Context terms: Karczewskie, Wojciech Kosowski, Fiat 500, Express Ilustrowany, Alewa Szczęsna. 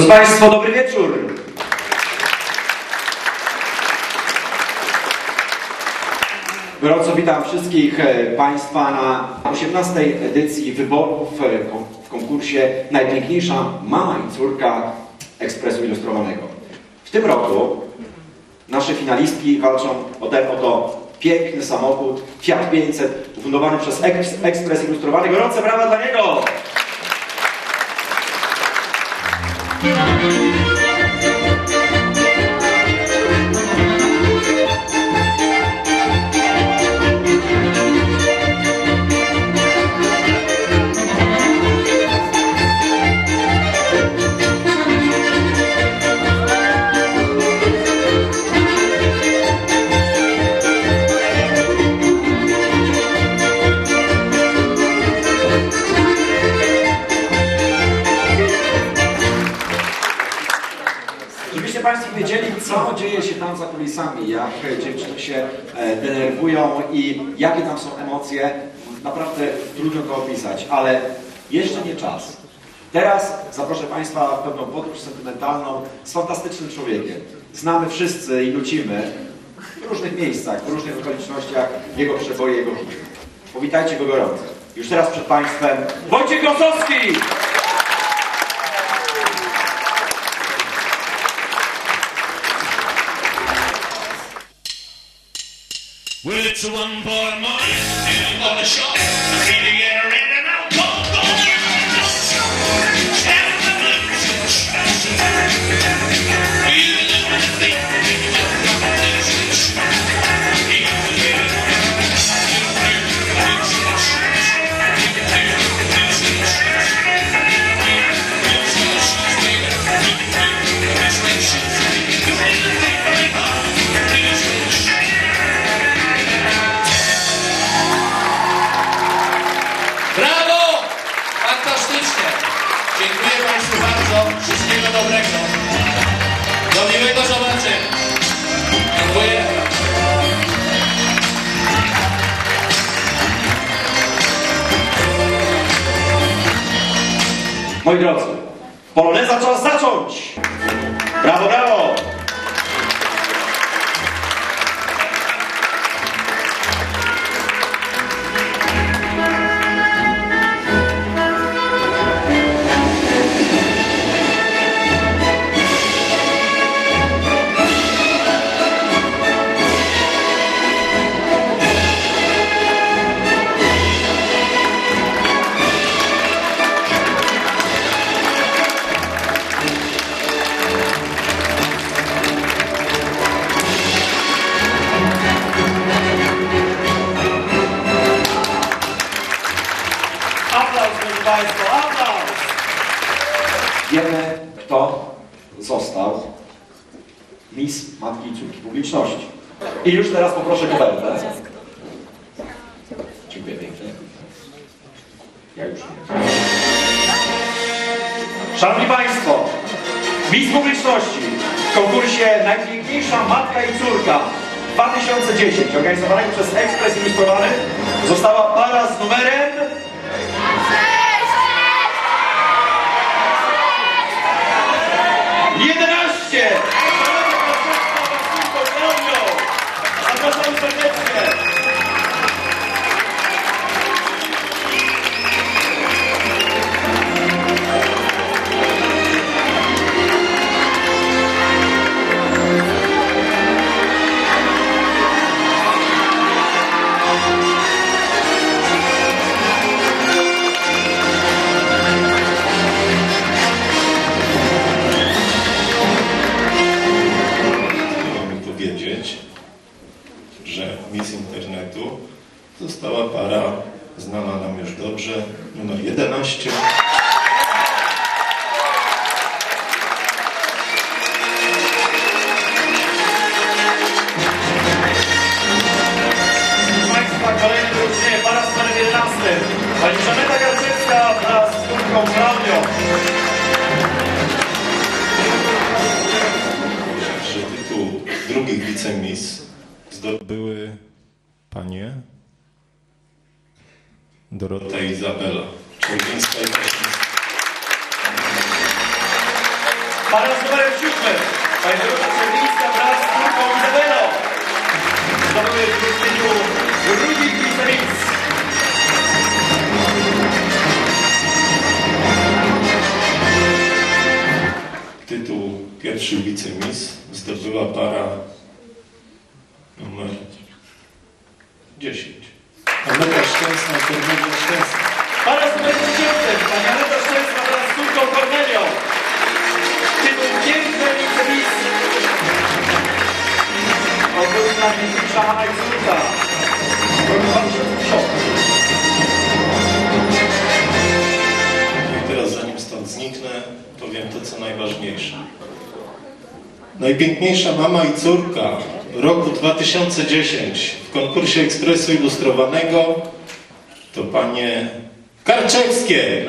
Drodzy Państwo, dobry wieczór. Gorąco witam wszystkich Państwa na 18. edycji wyborów w konkursie Najpiękniejsza mama i córka Ekspresu Ilustrowanego. W tym roku nasze finalistki walczą o ten oto piękny samochód Fiat 500, ufundowany przez Ekspres Ilustrowany. Gorące brawa dla niego! Co dzieje się tam za kulisami, jak dziewczyny się denerwują i jakie tam są emocje, naprawdę trudno to opisać, ale jeszcze nie czas. Teraz zaproszę Państwa w pewną podróż sentymentalną z fantastycznym człowiekiem. Znamy wszyscy i lucimy w różnych miejscach, w różnych okolicznościach jego przeboje, jego hity. Powitajcie go gorąco. Już teraz przed Państwem Wojciech Kosowski! Well, it's a one boy money, and I'm gonna show you need to get her in and out, go, moi drodzy, poloneza czas zacząć! Brawo, brawo! Wiemy, kto został Miss Matki i Córki Publiczności. I już teraz poproszę kopertę. Dziękuję pięknie. Ja już nie. Szanowni Państwo, Miss Publiczności w konkursie Najpiękniejsza Matka i Córka 2010 organizowanego przez Ekspres Ilustrowany została para z numerem... 11! Zapraszam serdecznie! Została para znana nam już dobrze, numer 11. Proszę Państwa, kolejne wyróżnienie, para z numerem 11. Pani Przemeta Garczykka wraz z córką Klaudią. Że tytuł drugich wicemis zdobyły panie Dorota i Izabela. Pan numerem 7. Pani Przewodnicząca wraz z grupą Izabelą. Zdobyły w imieniu Ludwik Wisewic. Tytuł pierwszy wicemis zdobyła para numer 10. Alewa Szczęsna, Alewa Szczęsna. Para z numerem 10. Pani Alewa Szczęsna wraz z córką Kornelią. Tytuł piękny wicemis. Obrócna Mistrza Hajsuta. I teraz zanim stąd zniknę, powiem to, co najważniejsze. Najpiękniejsza mama i córka roku 2010 w konkursie Ekspresu Ilustrowanego to panie Karczewskie.